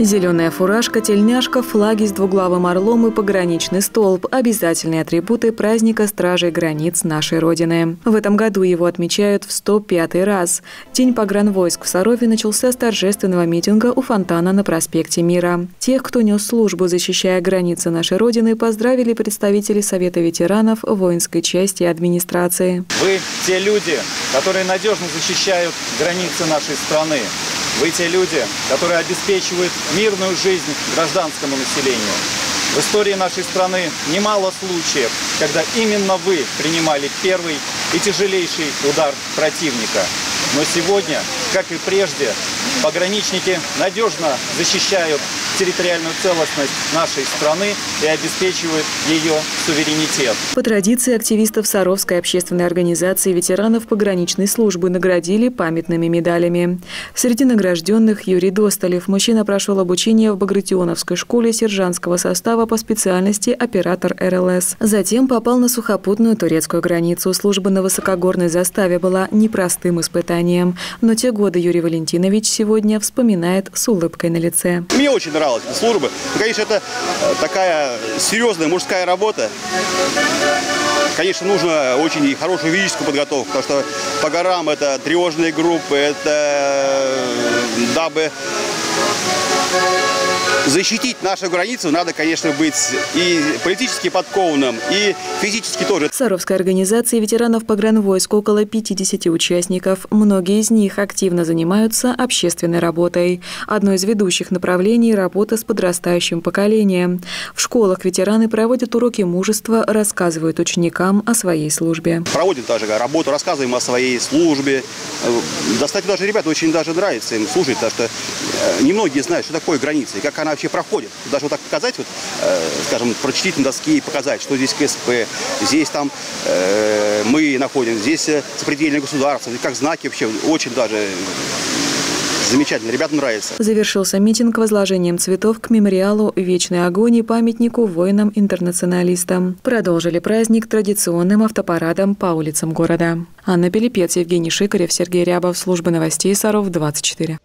Зеленая фуражка, тельняшка, флаги с двуглавым орлом и пограничный столб – обязательные атрибуты праздника стражей границ нашей Родины. В этом году его отмечают в 105-й раз. День погранвойск в Сарове начался с торжественного митинга у фонтана на проспекте Мира. Тех, кто нес службу, защищая границы нашей Родины, поздравили представители Совета ветеранов воинской части администрации. Вы те люди, которые надежно защищают границы нашей страны. Вы те люди, которые обеспечивают мирную жизнь гражданскому населению. В истории нашей страны немало случаев, когда именно вы принимали первый и тяжелейший удар противника. Но сегодня, как и прежде, пограничники надежно защищают территориальную целостность нашей страны и обеспечивают ее суверенитет. По традиции активистов Саровской общественной организации ветеранов пограничной службы наградили памятными медалями. Среди награжденных Юрий Достолев. Мужчина прошел обучение в Багратионовской школе сержантского состава по специальности оператор РЛС. Затем попал на сухопутную турецкую границу. Служба на высокогорной заставе была непростым испытанием. Но те годы Юрий Валентинович сегодня вспоминает с улыбкой на лице. Мне очень нравится. Службы. Ну, конечно, это такая серьезная мужская работа. Конечно, нужно очень и хорошую физическую подготовку, потому что по горам это тревожные группы, это дабы защитить нашу границу, надо, конечно, быть и политически подкованным, и физически тоже. В Саровской организации ветеранов погранвойск около 50 участников. Многие из них активно занимаются общественной работой. Одно из ведущих направлений – работа с подрастающим поколением. В школах ветераны проводят уроки мужества, рассказывают ученикам о своей службе. Проводим даже работу, рассказываем о своей службе. Достаточно даже ребята очень даже нравится им служить, потому что немногие знают, что такое граница и как она вообще проходит. Даже вот так показать, вот, скажем, прочитать на доске и показать, что здесь КСП, здесь там мы находимся, здесь сопредельное государство, как знаки вообще очень даже... Замечательно, ребятам нравится. Завершился митинг возложением цветов к мемориалу «Вечный огонь» и памятнику воинам-интернационалистам. Продолжили праздник традиционным автопарадом по улицам города. Анна Пилипец, Евгений Шикарев, Сергей Рябов, служба новостей Саров 24.